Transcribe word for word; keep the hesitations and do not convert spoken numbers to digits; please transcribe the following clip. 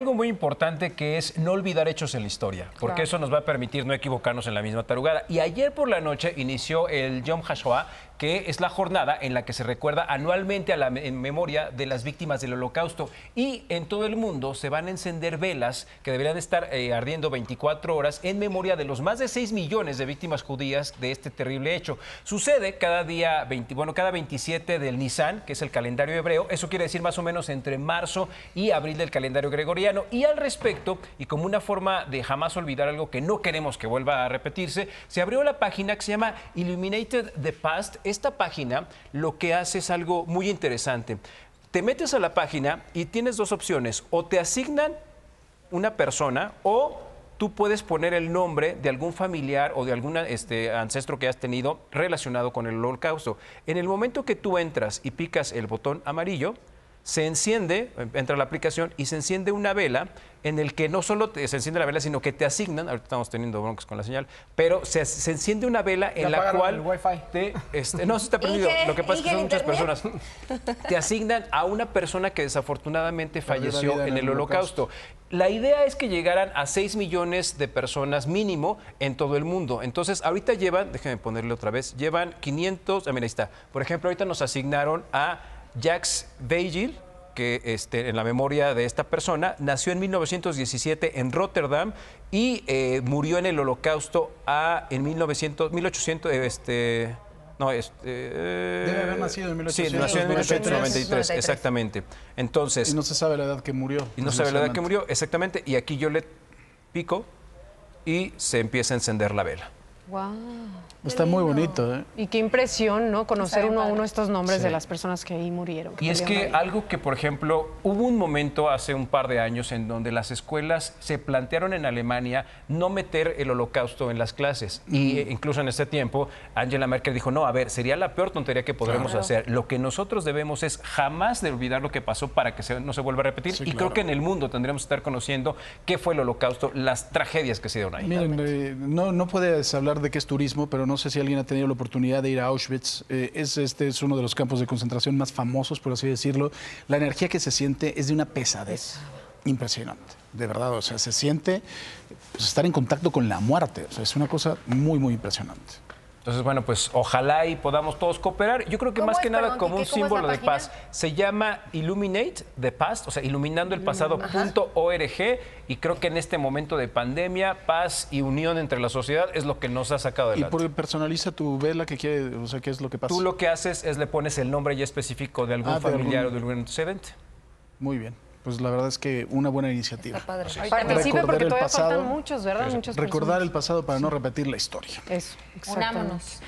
Algo muy importante que es no olvidar hechos en la historia, porque claro, eso nos va a permitir no equivocarnos en la misma tarugada. Y ayer por la noche inició el Yom HaShoah, que es la jornada en la que se recuerda anualmente a la en memoria de las víctimas del Holocausto. Y en todo el mundo se van a encender velas que deberían estar eh, ardiendo veinticuatro horas en memoria de los más de seis millones de víctimas judías de este terrible hecho. Sucede cada día veinte, bueno, cada veintisiete del Nisan, que es el calendario hebreo. Eso quiere decir más o menos entre marzo y abril del calendario gregoriano. Y al respecto, y como una forma de jamás olvidar algo que no queremos que vuelva a repetirse, se abrió la página que se llama Illuminate the Past. Esta página lo que hace es algo muy interesante. Te metes a la página y tienes dos opciones. O te asignan una persona o tú puedes poner el nombre de algún familiar o de algún este, ancestro que has tenido relacionado con el Holocausto. En el momento que tú entras y picas el botón amarillo, se enciende, entra la aplicación y se enciende una vela en el que no solo te, se enciende la vela, sino que te asignan, ahorita estamos teniendo broncas con la señal, pero se, se enciende una vela en la cual... El wifi. Te, este, no, se está perdido, lo que pasa es que son muchas personas. Te asignan a una persona que desafortunadamente falleció en el Holocausto. La idea es que llegaran a seis millones de personas mínimo en todo el mundo. Entonces, ahorita llevan, déjenme ponerle otra vez, llevan quinientos, ah, mira, ahí está. Por ejemplo, ahorita nos asignaron a Jax Beigil, que este, en la memoria de esta persona, nació en mil novecientos diecisiete en Rotterdam y eh, murió en el Holocausto a, en mil ochocientos... Este, no, este, eh, debe haber nacido en mil ochocientos noventa y tres. Sí, nació en mil ochocientos noventa y tres, exactamente. Entonces, y no se sabe la edad que murió. Y no se sabe la edad que murió, exactamente. Y aquí yo le pico y se empieza a encender la vela. Wow, está muy bonito, ¿eh? Y qué impresión, ¿no? Conocer uno a uno estos nombres, sí, de las personas que ahí murieron. Que y es que ahí. Algo que, por ejemplo, hubo un momento hace un par de años en donde las escuelas se plantearon en Alemania no meter el Holocausto en las clases. Mm. Y incluso en este tiempo, Angela Merkel dijo, no, a ver, sería la peor tontería que podremos, claro, hacer. Lo que nosotros debemos es jamás de olvidar lo que pasó para que se, no se vuelva a repetir. Sí, y claro, creo que en el mundo tendríamos que estar conociendo qué fue el Holocausto, las tragedias que se dieron ahí. Miren, eh, no, no puedes hablar de que es turismo, pero no sé si alguien ha tenido la oportunidad de ir a Auschwitz. Eh, es, este es uno de los campos de concentración más famosos, por así decirlo. La energía que se siente es de una pesadez impresionante, de verdad. O sea, se siente pues, estar en contacto con la muerte. O sea, es una cosa muy, muy impresionante. Entonces, bueno, pues ojalá y podamos todos cooperar. Yo creo que más es, que nada perdón, como un símbolo de paz. Se llama Illuminate the Past, o sea, iluminando el pasado punto org, y creo que en este momento de pandemia, paz y unión entre la sociedad es lo que nos ha sacado adelante. Y por personaliza tu vela que quiere, o sea, ¿qué es lo que pasa? Tú lo que haces es le pones el nombre ya específico de algún ah, familiar de algún... o de algún antecedente. Muy bien. Pues la verdad es que una buena iniciativa. Participe porque todavía pasado, faltan muchos, ¿verdad? Muchos recordar personas. El pasado para no repetir la historia. Eso, exactamente. Unámonos.